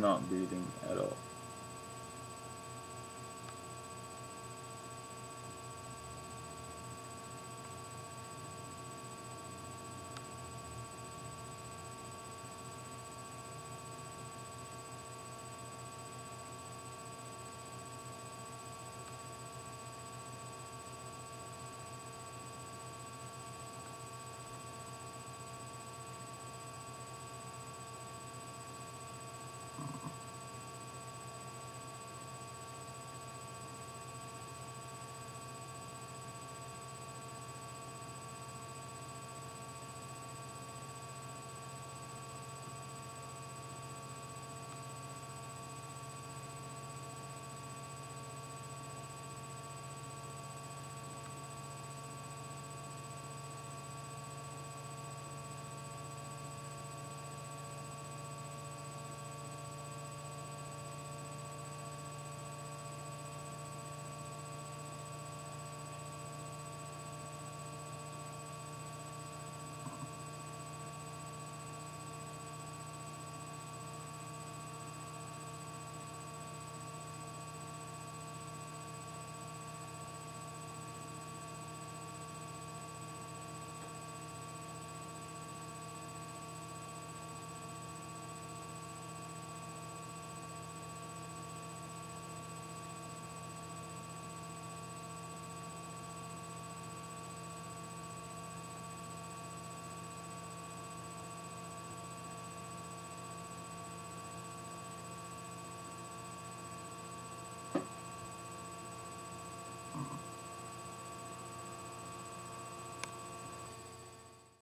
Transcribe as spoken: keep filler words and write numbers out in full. not breathing at all.